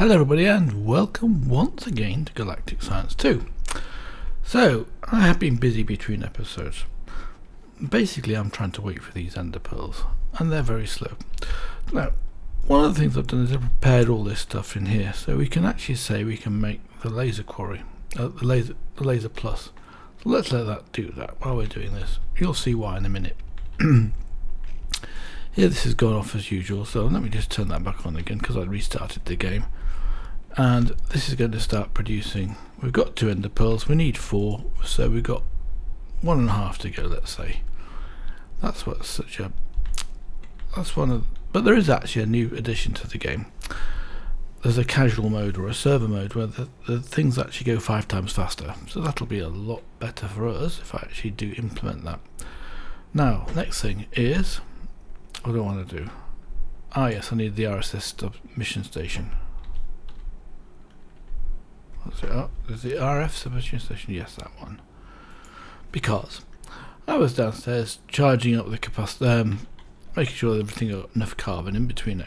Hello everybody and welcome once again to Galactic Science 2. So, I have been busy between episodes. Basically I'm trying to wait for these Ender pearls and they're very slow. Now, one of the things I've done is I've prepared all this stuff in here so we can actually say we can make the laser quarry, the laser plus. So let's let that do that while we're doing this. You'll see why in a minute. Here this has gone off as usual, so let me just turn that back on again because I restarted the game. And this is going to start producing. We've got 2 Ender pearls, we need 4, so we've got 1.5 to go, let's say. That's what's such a but there is actually a new addition to the game. There's a casual mode or a server mode where the things actually go 5 times faster, so that'll be a lot better for us if I actually do implement that. Now, next thing is, what do I want to do? Ah yes, I need the RSS submission station. What's it up? There's the RF submission station, yes, that one. Because I was downstairs charging up the capacity, making sure that everything got enough carbon in between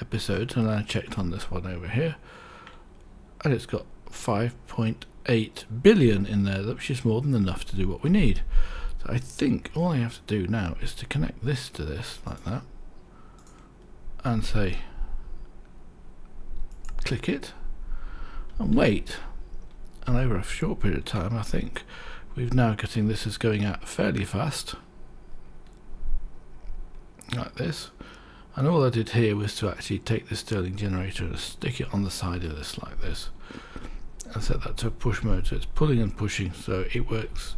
episodes, and I checked on this one over here and it's got 5.8 billion in there, which is more than enough to do what we need. So I think all I have to do now is to connect this to this like that and say click it and wait, and over a short period of time I think we've now getting this is going out fairly fast like this. And all I did here was to actually take the Stirling generator and stick it on the side of this like this and set that to push mode, so it's pulling and pushing, so it works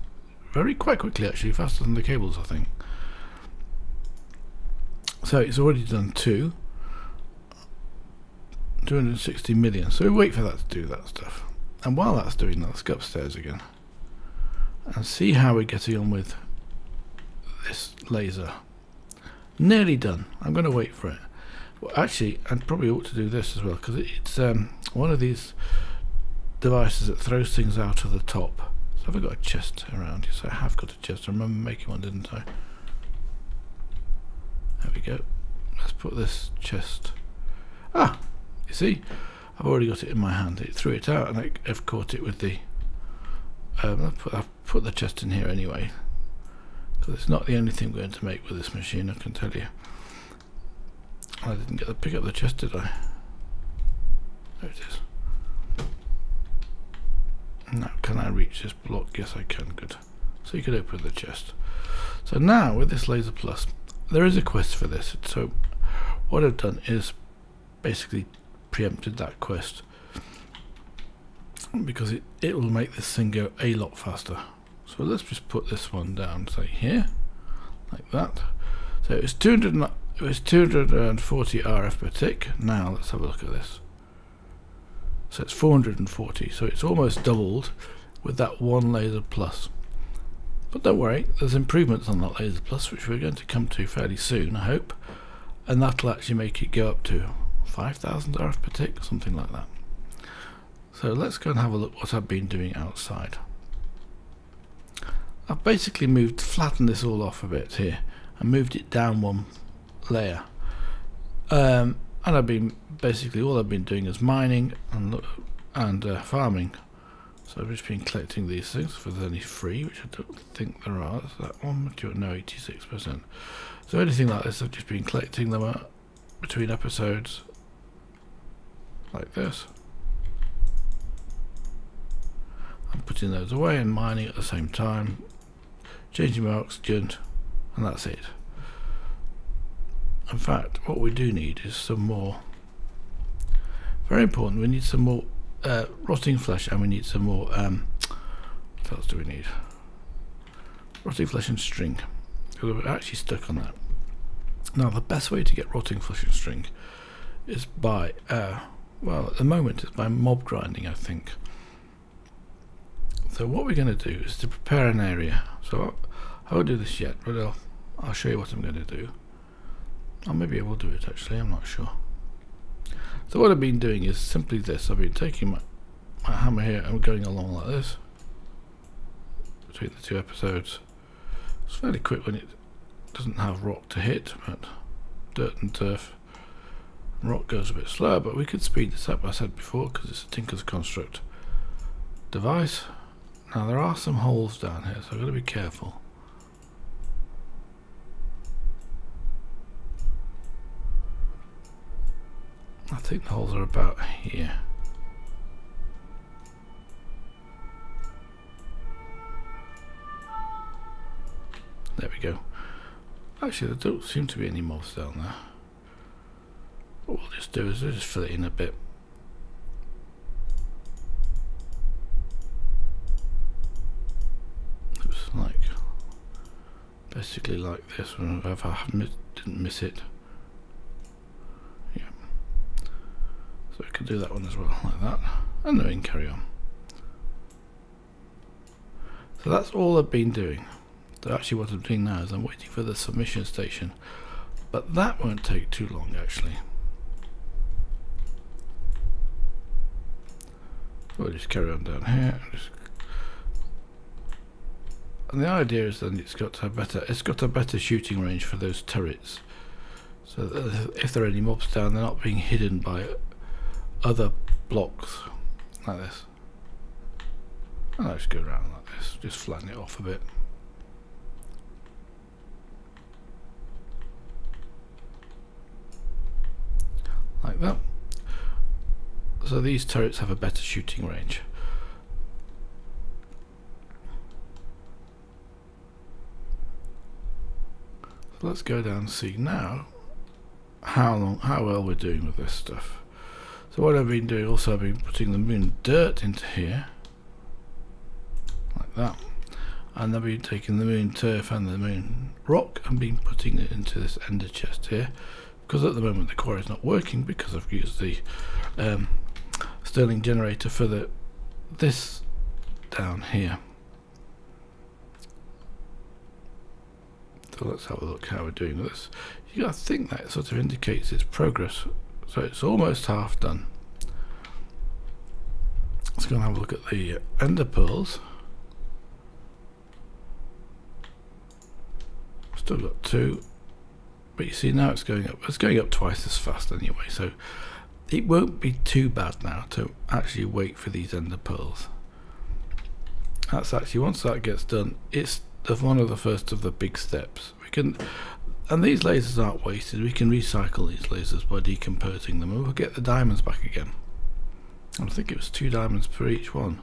very quite quickly, actually faster than the cables I think. So it's already done 260 million, so we wait for that to do that stuff, and while that's doing that let's go upstairs again and see how we're getting on with this laser. Nearly done. I'm going to wait for it. Well, actually, I probably ought to do this as well because it's one of these devices that throws things out of the top. So have I got a chest around here? Yes, I have got a chest. I remember making one, didn't I? There we go. Let's put this chest. Ah, you see, I've already got it in my hand. It threw it out, and I've caught it with the. I've put the chest in here anyway. It's not the only thing we're going to make with this machine, I can tell you. I didn't get to pick up the chest, did I? There it is. Now, can I reach this block? Yes, I can. Good. So you can open the chest. So now, with this Laser Plus, there is a quest for this. So what I've done is basically preempted that quest because it will make this thing go a lot faster. So let's just put this one down, say here, like that. So it's 240 RF per tick. Now let's have a look at this. So it's 440. So it's almost doubled with that one Laser Plus. But don't worry, there's improvements on that Laser Plus, which we're going to come to fairly soon, I hope. And that'll actually make it go up to 5,000 RF per tick, something like that. So let's go and have a look what I've been doing outside. I've basically flattened this all off a bit here and moved it down one layer, and I've been basically all I've been doing is mining and farming. So I've just been collecting these things if there's any free, which I don't think there are. Is that one? No, 86%. So anything like this I've just been collecting them up between episodes like this. I'm putting those away and mining at the same time, changing my oxygen, and that's it. In fact, what we do need is some more, very important, we need some more rotting flesh, and we need some more, what else do we need? Rotting flesh and string, because we're actually stuck on that. Now the best way to get rotting flesh and string is by, well at the moment it's by mob grinding I think. So what we're going to do is to prepare an area. So I won't do this yet, but I'll show you what I'm going to do. Or maybe I will do it actually, I'm not sure. So what I've been doing is simply this. I've been taking my hammer here and going along like this between the 2 episodes. It's fairly quick when it doesn't have rock to hit, but dirt and turf. rock goes a bit slow, but we could speed this up, I said before, because it's a Tinker's Construct device. Now there are some holes down here, so I've got to be careful. I think the holes are about here. There we go. Actually, there don't seem to be any mobs down there. What we'll just do is we'll just fill it in a bit. Looks like basically like this. If I didn't miss it, yeah. So we can do that one as well, like that, and then we can carry on. So that's all I've been doing. So actually, what I'm doing now is I'm waiting for the submission station. But that won't take too long, actually. We'll just carry on down here. And the idea is then it's got a better shooting range for those turrets. So that if there are any mobs down, they're not being hidden by other blocks like this. And I'll just go around like this, just flatten it off a bit. Like that. So these turrets have a better shooting range. So let's go down and see now how well we're doing with this stuff. So what I've been doing also, I've been putting the moon dirt into here like that, and I've been taking the moon turf and the moon rock and been putting it into this ender chest here. Because at the moment the quarry is not working because I've used the Stirling generator for this down here. So let's have a look how we're doing with this. You gotta think that sort of indicates its progress. So it's almost half done. Let's go and have a look at the Ender pearls. Still got two. But you see now it's going up. It's going up twice as fast anyway, so it won't be too bad now to actually wait for these ender pearls. That's actually, once that gets done, it's one of the first of the big steps. We can, and these lasers aren't wasted. We can recycle these lasers by decomposing them, and we'll get the diamonds back again. I think it was 2 diamonds per each one.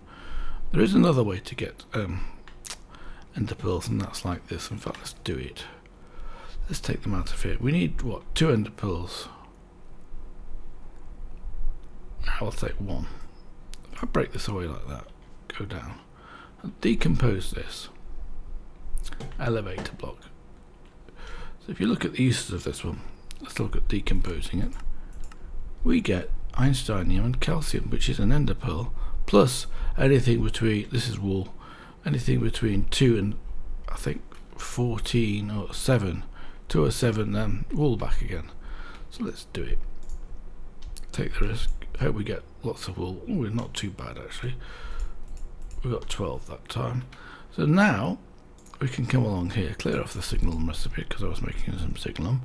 There is another way to get ender pearls, and that's like this. In fact, let's do it. Let's take them out of here. We need, what, 2 ender pearls. I'll take 1. If I break this away like that, go down, and decompose this. Elevator block. So if you look at the uses of this one, let's look at decomposing it. We get einsteinium and calcium, which is an ender pearl, plus anything between, this is wool, anything between 2 and I think 14 or 7. 2 or 7, wool back again. So let's do it. Take the risk. Hope we get lots of wool. Ooh, we're not too bad actually. We got 12 that time. So now we can come along here, clear off the signalum recipe because I was making some signalum.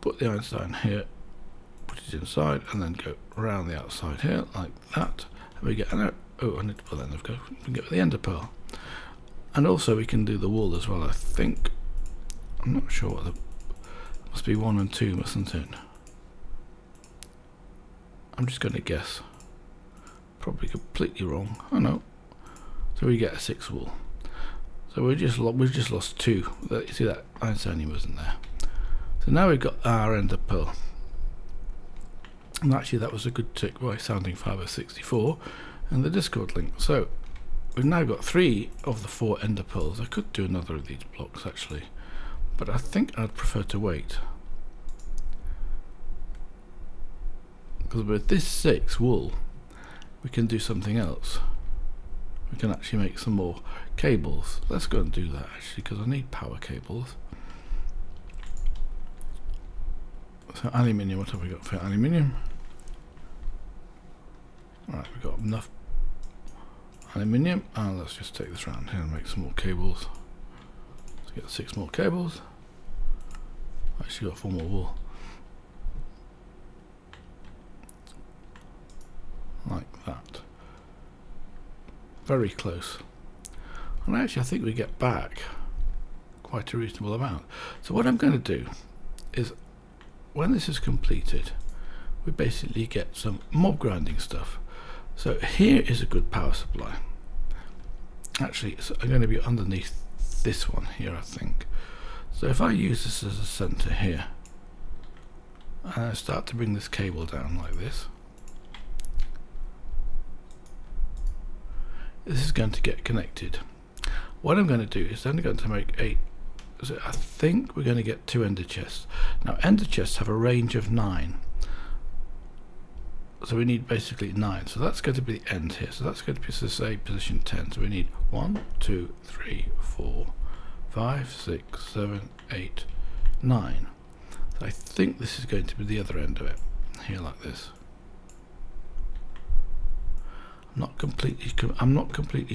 Put the Einstein here, put it inside, and then go around the outside here like that. And we get an oh, I need to pull that. We can get the ender pearl, and also we can do the wool as well. I think I'm not sure what the. Must be 1 and 2, mustn't it? I'm just going to guess. Probably completely wrong. Oh no. So we get a 6 wool. So we've just lost 2. You see that Einsteinium wasn't there. So now we've got our ender pearl. And actually that was a good tick by Sounding Fiber 64 and the Discord link. So we've now got 3 of the 4 ender pearls. I could do another of these blocks actually, but I think I'd prefer to wait, because with this 6 wool we can do something else. We can actually make some more cables. Let's go and do that actually, because I need power cables. So aluminium, what have we got for aluminium? Right, we've got enough aluminium, and let's just take this round here and make some more cables. Got 6 more cables. Actually got 4 more wool. like that. Very close. And actually I think we get back quite a reasonable amount. So what I'm going to do is, when this is completed, we basically get some mob grinding stuff. So here is a good power supply. Actually, it's going to be underneath this one here, I think. So if I use this as a center here, and I start to bring this cable down like this, this is going to get connected. What I'm going to do is then I'm going to make a, so I think we're going to get 2 ender chests. Now ender chests have a range of 9. So we need basically 9. So that's going to be the end here. So that's going to be, say, position 10. So we need 1, 2, 3, 4, 5, 6, 7, 8, 9. So I think this is going to be the other end of it. Here like this. I'm not completely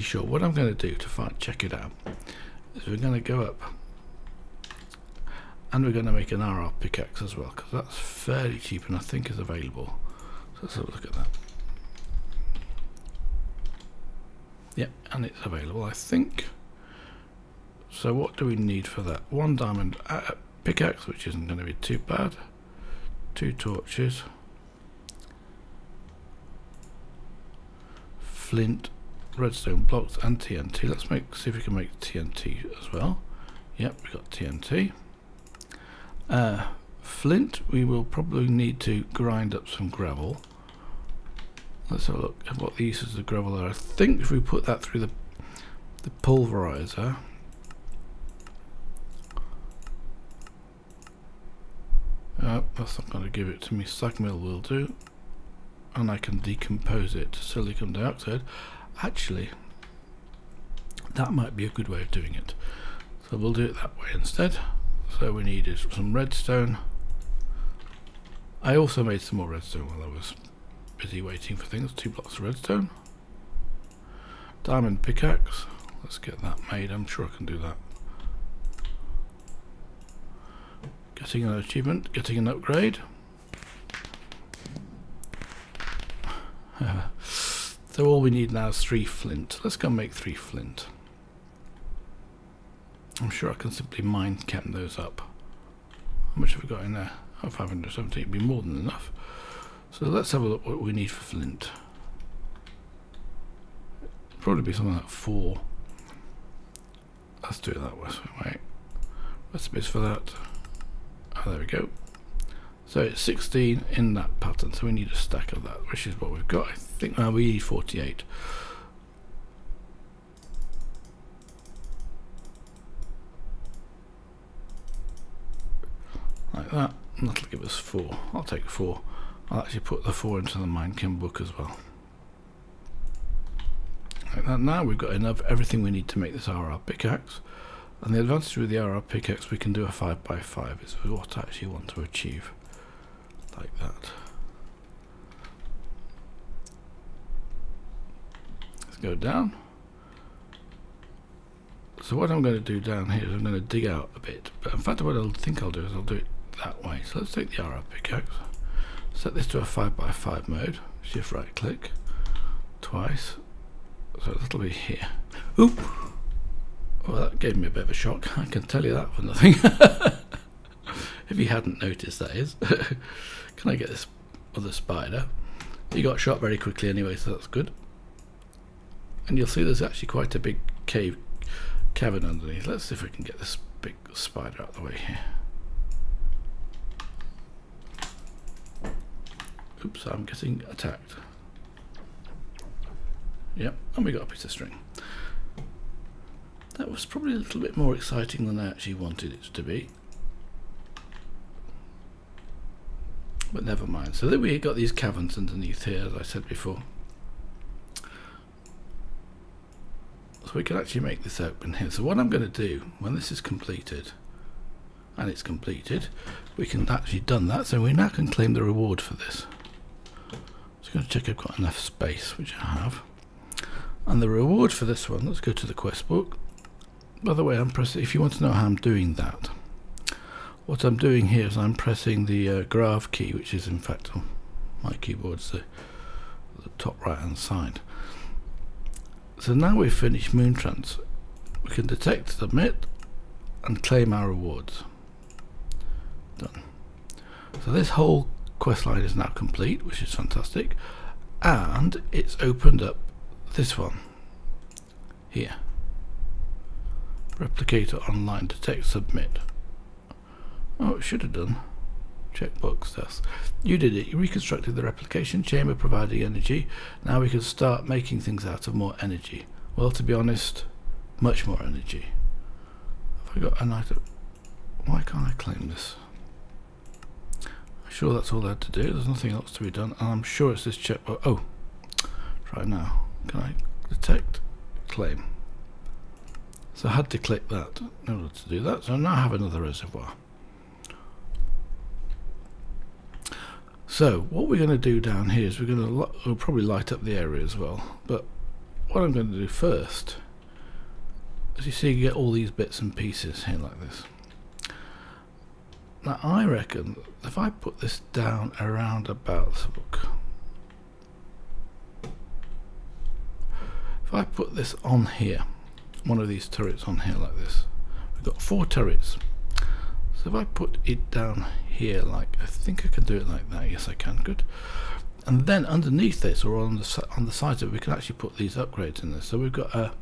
sure. What I'm going to do to check it out is we're going to go up and we're going to make an RR pickaxe as well, because that's fairly cheap and I think is available. Let's have a look at that. Yep, and it's available, I think. So what do we need for that? 1 diamond pickaxe, which isn't going to be too bad. 2 torches. Flint, redstone blocks, and TNT. Let's see if we can make TNT as well. Yep, we've got TNT. Flint, we will probably need to grind up some gravel. Let's have a look at what the uses of gravel are. I think if we put that through the pulverizer, that's not going to give it to me. Slag mill will do, and I can decompose it to silicon dioxide. Actually, that might be a good way of doing it. So we'll do it that way instead. So we need is some redstone. I also made some more redstone while I was busy waiting for things. 2 blocks of redstone. Diamond pickaxe. Let's get that made. I'm sure I can do that. Getting an achievement. Getting an upgrade. So all we need now is 3 flint. Let's go and make 3 flint. I'm sure I can simply mine camp those up. How much have we got in there? Oh, 517 would be more than enough. So let's have a look what we need for flint. Probably be something like 4. Let's do it that way. Wait. Recipes for that. Oh, there we go. So it's 16 in that pattern. So we need a stack of that, which is what we've got. I think now we need 48. Like that, and that'll give us 4. I'll take 4. I'll actually put the 4 into the Minecam book as well. Like that. Now we've got enough, everything we need to make this RR pickaxe. And the advantage with the RR pickaxe, we can do a 5x5. It's what I actually want to achieve. Like that. Let's go down. So what I'm going to do down here is I'm going to dig out a bit. But in fact, what I think I'll do is I'll do it that way. So let's take the RR pickaxe, set this to a 5x5 mode, shift right click twice, so that'll be here. Oop! Well, that gave me a bit of a shock, I can tell you that for nothing. If you hadn't noticed, that is. Can I get this other spider? He got shot very quickly anyway, so that's good. And you'll see there's actually quite a big cavern underneath. Let's see if we can get this big spider out of the way here. Oops, I'm getting attacked. Yep, and we got a piece of string. That was probably a little bit more exciting than I actually wanted it to be. But never mind. So then we got these caverns underneath here, as I said before. So we can actually make this open here. So what I'm going to do, when this is completed, and it's completed, we can actually done that, so we now can claim the reward for this. Just going to check I've got enough space, which I have, and the reward for this one, let's go to the quest book. By the way, I'm pressing, if you want to know how I'm doing that, what I'm doing here is I'm pressing the graph key, which is in fact on my keyboard, so the top right hand side. So now we've finished moon trance, we can detect, submit and claim our rewards. Done. So this whole quest line is now complete, which is fantastic, and it's opened up this one here. Replicator online, detect, submit. Oh, it should have done. Checkbox, yes. You did it. You reconstructed the replication chamber, providing energy. Now we can start making things out of more energy. Well, to be honest, much more energy. Have I got an item? Why can't I claim this? I'm sure that's all I had to do. There's nothing else to be done. And I'm sure it's this checkbox. Oh, try now. Can I detect? Claim. So I had to click that in order to do that. So now I have another reservoir. So what we're going to do down here is we're going to we'll probably light up the area as well. But what I'm going to do first, as you see, you get all these bits and pieces here like this. Now I reckon if I put this down around about, let's have a look. If I put this on here, one of these turrets on here like this. We've got 4 turrets. So if I put it down here, like, I think I can do it like that. Yes, I can. Good. And then underneath this, or on the side of it, we can actually put these upgrades in there. So we've got a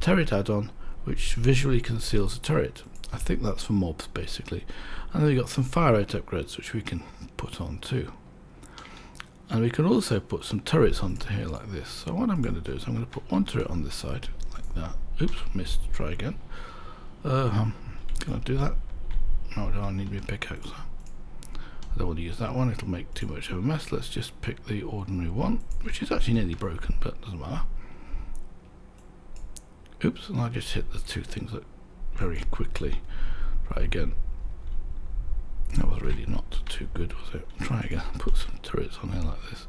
turret add-on which visually conceals a turret. I think that's for mobs basically. And then we've got some fire rate upgrades which we can put on too. And we can also put some turrets onto here like this. So what I'm going to do is I'm going to put one turret on this side like that. Oops, missed. Try again. Can I do that? No, I need my pickaxe. I don't want to use that one, it'll make too much of a mess. Let's just pick the ordinary one, which is actually nearly broken, but doesn't matter. Oops, and I just hit the 2 things that very quickly. Try again. That was really not too good, was it? Try again. Put some turrets on here like this.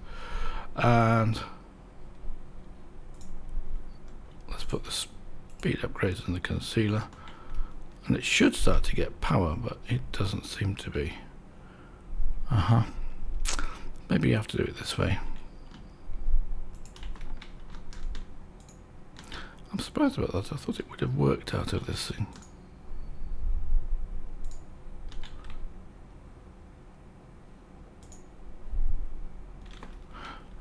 And let's put the speed upgrades in the concealer, and it should start to get power, but it doesn't seem to be. Maybe you have to do it this way. I'm surprised about that. I thought it would have worked out of this thing.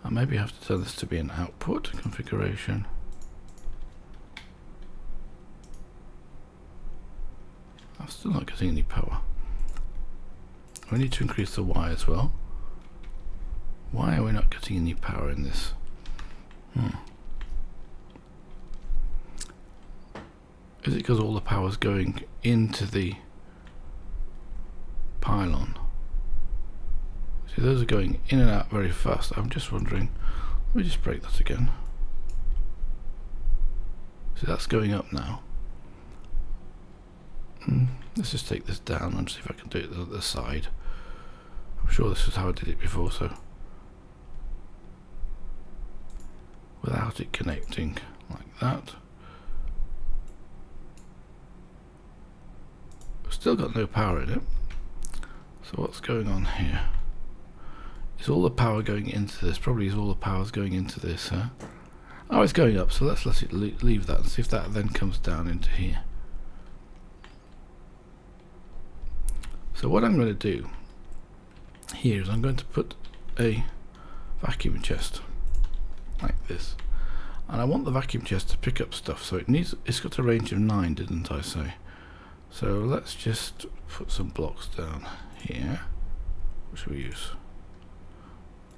I maybe have to turn this to be an output configuration. I'm still not getting any power. We need to increase the Y as well. Why are we not getting any power in this? Is it because all the power is going into the pylon? See, those are going in and out very fast. I'm just wondering. Let me just break that again. See, that's going up now. Let's just take this down and see if I can do it at the side. I'm sure this is how I did it before, so without it connecting like that. I've still got no power in it. So what's going on here? Is all the power going into this? Probably is all the power's going into this, huh? Oh, it's going up, so let's let it leave that and see if that then comes down into here. So what I'm going to do here is I'm going to put a vacuum chest like this, and I want the vacuum chest to pick up stuff. So it's got a range of 9, didn't I say? So let's just put some blocks down here. What should we use?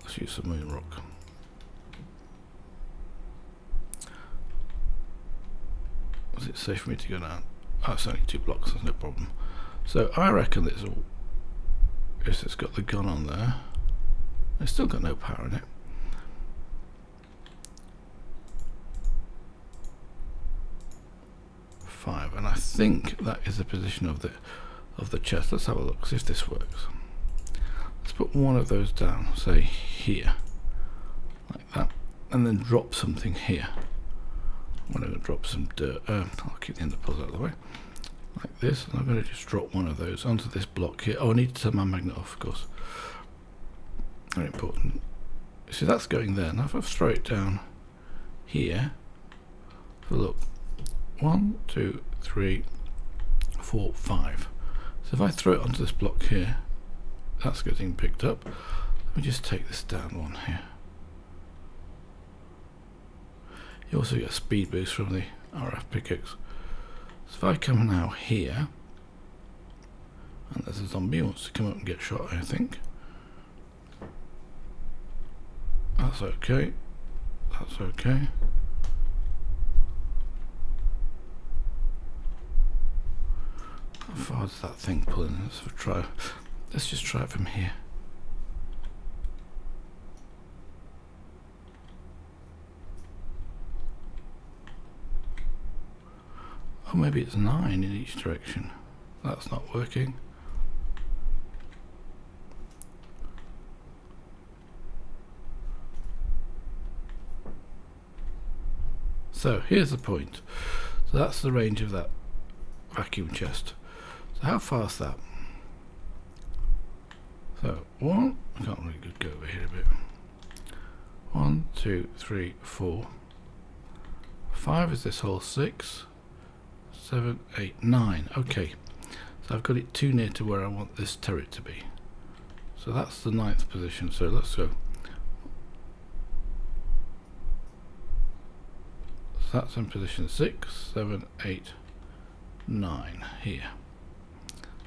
Let's use some moon rock. Was it safe for me to go down? Oh, it's only 2 blocks. There's no problem. So I reckon it's all. Yes, it's got the gun on there. It's still got no power in it. Five, and I think that is the position of the chest. Let's have a look, see if this works. Let's put one of those down, say here, like that, and then drop something here. I'm going to drop some dirt. I'll keep the ender pearls out of the way. Like this, and I'm going to just drop one of those onto this block here. Oh, I need to turn my magnet off, of course. Very important. See, that's going there. Now if I throw it down here, look, 1, 2, 3, 4, 5. So if I throw it onto this block here, that's getting picked up. Let me just take this down one here. You also get a speed boost from the RF pickaxe. So if I come now here, and there's a zombie who wants to come up and get shot, I think. That's okay. That's okay. How far does that thing pull in? Let's try. Let's just try it from here. Oh, maybe it's 9 in each direction. That's not working. So here's the point. So that's the range of that vacuum chest. So how far's that? So 1, I can't really go over here a bit. 1, 2, 3, 4, 5 is this hole, 6, 7, 8, 9. Okay, so I've got it too near to where I want this turret to be. So that's the 9th position. So let's go. So that's in position 6, 7, 8, 9 here.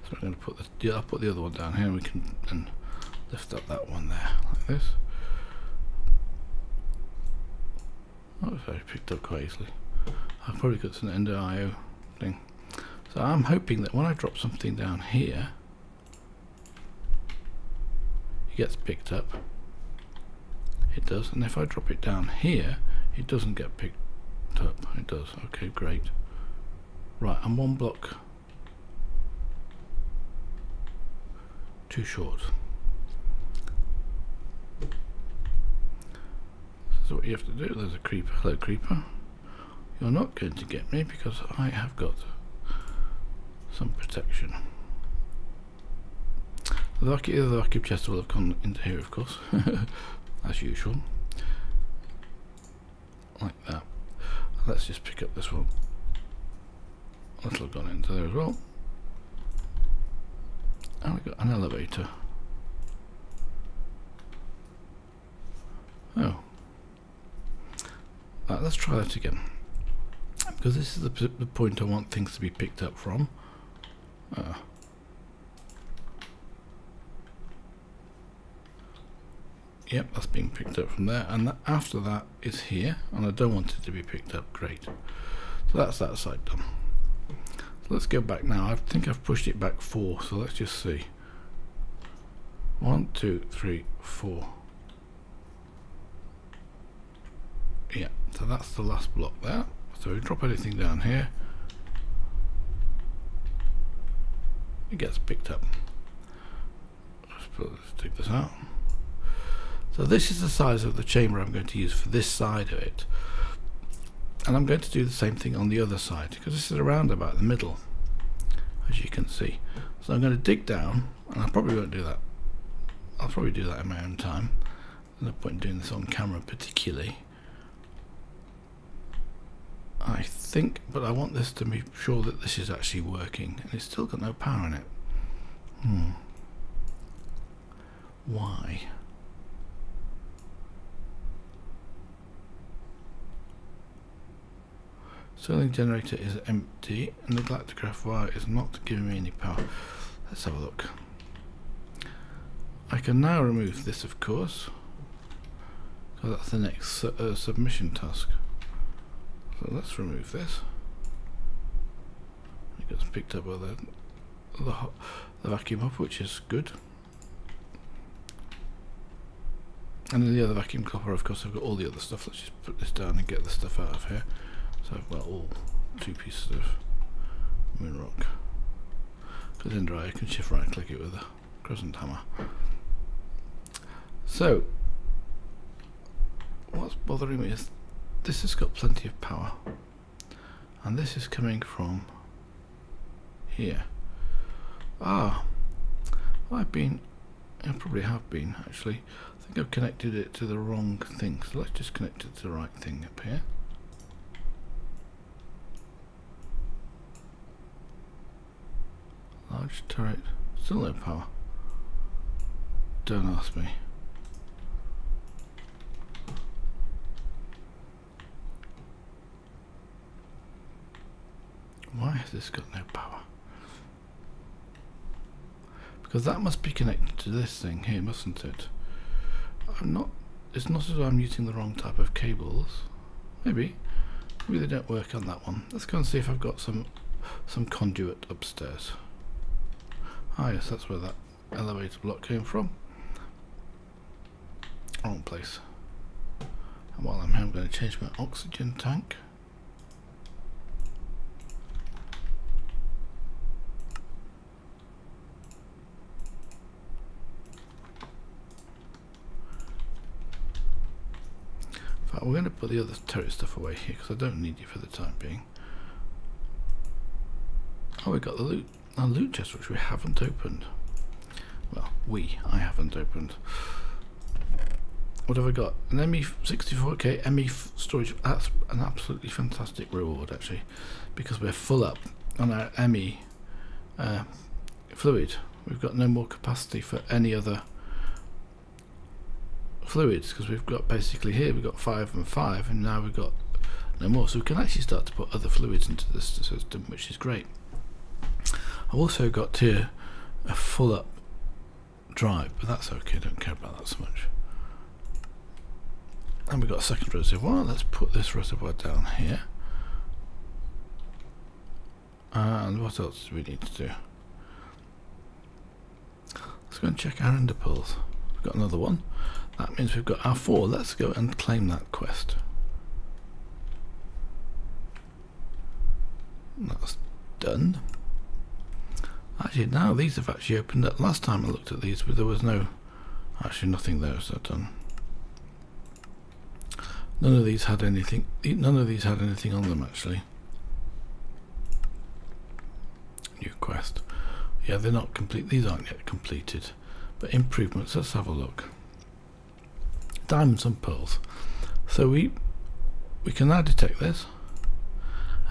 So I'm going to put the I'll put the other one down here. And we can then lift up that one there like this. Oh, sorry, picked up quite easily. I've probably got some Ender IO thing. So I'm hoping that when I drop something down here, it gets picked up. It does. And if I drop it down here, it doesn't get picked up. It does. Okay, great. Right, I'm one block too short. So what you have to do, there's a creeper. Hello, creeper. You're not going to get me because I have got some protection. The vacuum chest will have come into here, of course, as usual, like that. Let's just pick up this one. That'll have gone into there as well. And we've got an elevator. Oh. Right, let's try that again. Because this is the point I want things to be picked up from. Yep, that's being picked up from there, and that, after that is here, and I don't want it to be picked up. Great. So that's that side done. So let's go back now. I think I've pushed it back 4, so let's just see. 1, 2, 3, 4. Yeah, so that's the last block there. So we drop anything down here, it gets picked up. Let's take this out. So this is the size of the chamber I'm going to use for this side of it, and I'm going to do the same thing on the other side because this is around about the middle, as you can see. So I'm going to dig down, and I probably won't do that. I'll probably do that in my own time. There's no point in doing this on camera particularly, I think, but I want this to be sure that this is actually working, and it's still got no power in it. Why? Stirling generator is empty, and the galactograph wire is not giving me any power. Let's have a look. I can now remove this, of course, because that's the next submission task. So let's remove this. It gets picked up by the vacuum hopper, which is good. And in the other vacuum hopper, of course, I've got all the other stuff. Let's just put this down and get the stuff out of here. So I've got all 2 pieces of moon rock. Because in dry, I can shift right click it with a crescent hammer. So, what's bothering me is this has got plenty of power, and this is coming from here. I've probably have been actually think I've connected it to the wrong thing, so let's just connect it to the right thing up here. Large turret, still no power. Don't ask me. Why has this got no power? Because that must be connected to this thing here, mustn't it? I'm not. It's not as though I'm using the wrong type of cables. Maybe. Maybe they don't work on that one. Let's go and see if I've got some conduit upstairs. Ah yes, that's where that elevator block came from. Wrong place. And while I'm here, I'm going to change my oxygen tank. We're going to put the other turret stuff away here because I don't need you for the time being. Oh, we got the loot, our loot chest, which we haven't opened. Well, I haven't opened. What have I got? An ME 64k ME storage. That's an absolutely fantastic reward actually, because we're full up on our ME fluid. We've got no more capacity for any other fluids, because we've got basically here we've got 5 and 5, and now we've got no more, so we can actually start to put other fluids into this system, which is great. I've also got here a full up drive, but that's okay, I don't care about that so much. And we've got a second reservoir. Let's put this reservoir down here. And what else do we need to do? Let's go and check our ender pearls. We've got another one. That means we've got our 4. Let's go and claim that quest. That's done. Actually, now these have actually opened up. Last time I looked at these, but there was no, actually nothing there, so done. None of these had anything. None of these had anything on them actually. New quest. Yeah, they're not complete. These aren't yet completed. But improvements. Let's have a look. Diamonds and pearls. So we can now detect this,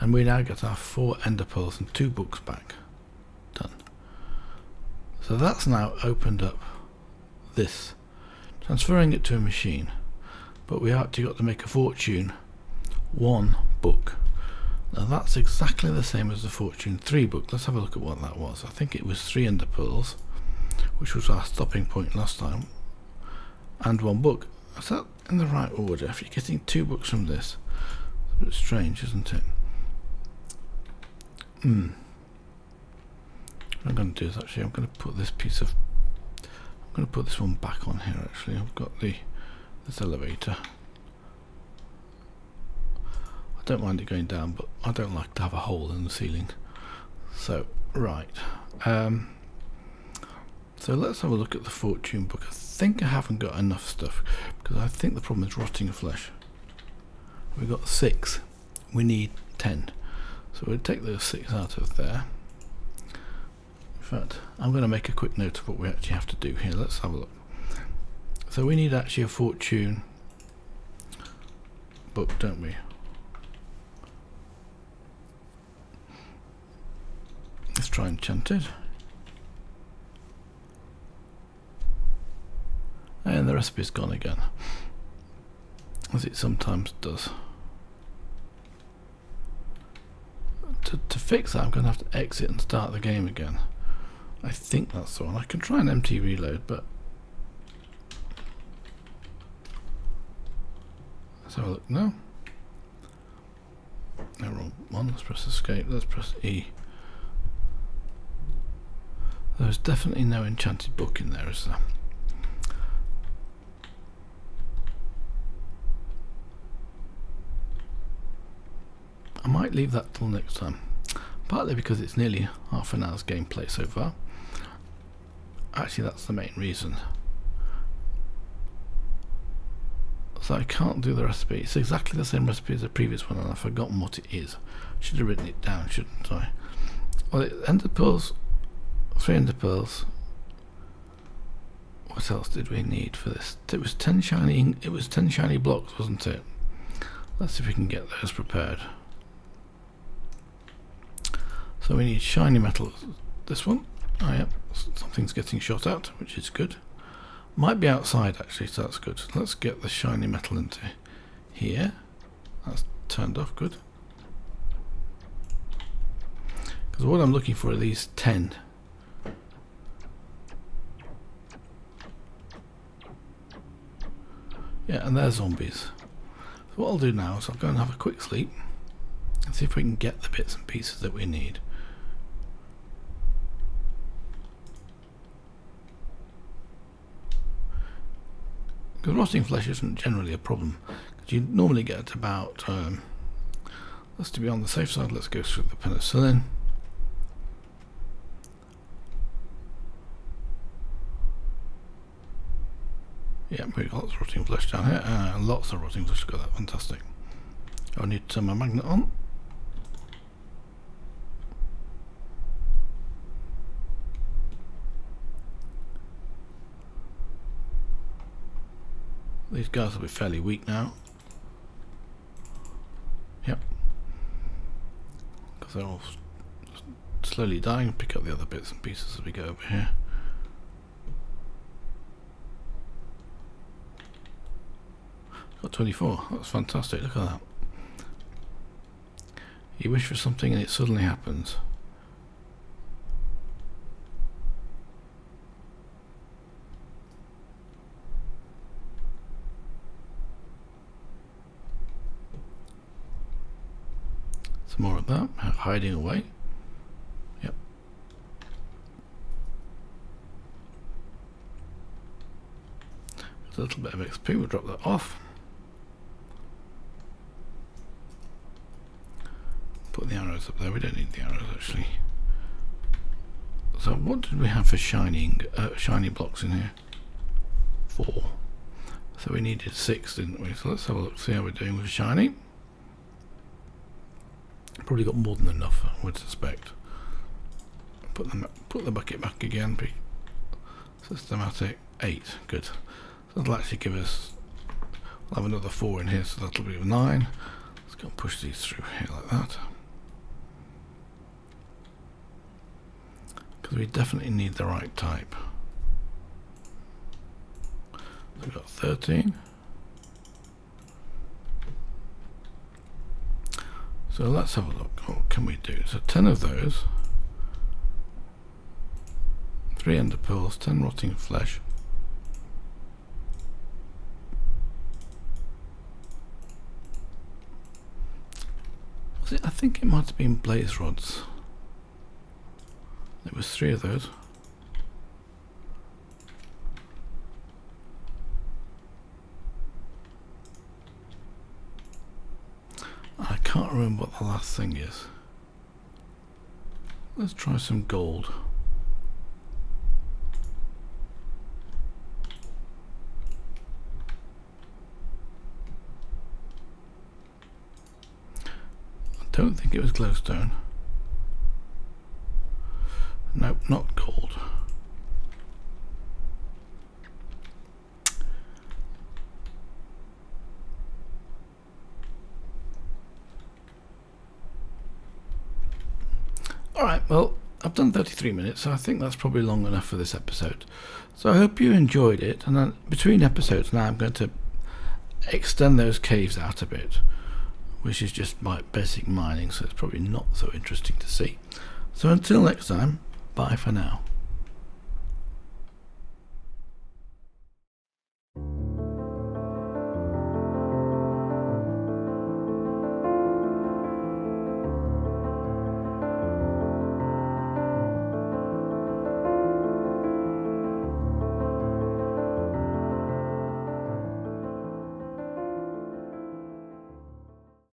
and we now get our 4 ender pearls and 2 books back. Done. So that's now opened up this, transferring it to a machine, but we actually got to make a fortune 1 book. Now that's exactly the same as the fortune 3 book. Let's have a look at what that was. I think it was 3 ender pearls, which was our stopping point last time, and 1 book. Is that in the right order? If you're getting 2 books from this, it's a bit strange, isn't it? What I'm going to do is actually, I'm going to put this piece of, I'm going to put this one back on here actually. I've got this elevator. I don't mind it going down, but I don't like to have a hole in the ceiling. So right, so let's have a look at the fortune book. I think I haven't got enough stuff, because I think the problem is rotting flesh. We've got 6. We need 10. So we'll take those 6 out of there. In fact, I'm going to make a quick note of what we actually have to do here. Let's have a look. So we need actually a fortune book, don't we? Let's try enchanted. And the recipe's gone again, as it sometimes does. To fix that, I'm going to have to exit and start the game again. I think that's the one. I can try an empty reload, but let's have a look now. No, wrong one. Let's press escape. Let's press E. There's definitely no enchanted book in there, is there? I might leave that till next time, partly because it's nearly half an hour's gameplay so far. Actually, that's the main reason. So I can't do the recipe. It's exactly the same recipe as the previous one, and I've forgotten what it is. Should have written it down, shouldn't I? Well, ender pearls, 3 ender pearls, What else did we need for this? It was 10 shiny. It was 10 shiny blocks, wasn't it? Let's see if we can get those prepared. So we need shiny metal. This one. Oh yeah, something's getting shot at, which is good. Might be outside actually, so that's good. Let's get the shiny metal into here. That's turned off. Good. Because what I'm looking for are these 10. Yeah, and they're zombies. So what I'll do now is I'll go and have a quick sleep and see if we can get the bits and pieces that we need. Because rotting flesh isn't generally a problem. Because you normally get about, let's to be on the safe side, let's go through the penicillin. Yeah, we've got lots of rotting flesh down here. Lots of rotting flesh, got that, fantastic. I need to turn my magnet on. These guys will be fairly weak now. Yep. Because they're all slowly dying. Pick up the other bits and pieces as we go over here. Got 24. That's fantastic. Look at that. You wish for something and it suddenly happens. Some more of that, hiding away. Yep. With a little bit of XP, we'll drop that off. Put the arrows up there. We don't need the arrows actually. So what did we have for shining? Shiny blocks in here. 4. So we needed 6, didn't we? So let's have a look. See how we're doing with shiny. Probably got more than enough, I would suspect. Put the bucket back again. Systematic 8, good. So that'll actually give us. We'll have another 4 in here, so that'll be 9. Let's go and push these through here like that. Because we definitely need the right type. So we've got 13. So let's have a look. What can we do? So 10 of those, 3 ender pearls, 10 rotting flesh. Was it? I think it might have been blaze rods. It was 3 of those. I can't remember what the last thing is. Let's try some gold. I don't think it was glowstone. Nope, not gold. Alright, well, I've done 33 minutes, so I think that's probably long enough for this episode. So I hope you enjoyed it, and then between episodes now I'm going to extend those caves out a bit, which is just my basic mining, so it's probably not so interesting to see. So until next time, bye for now.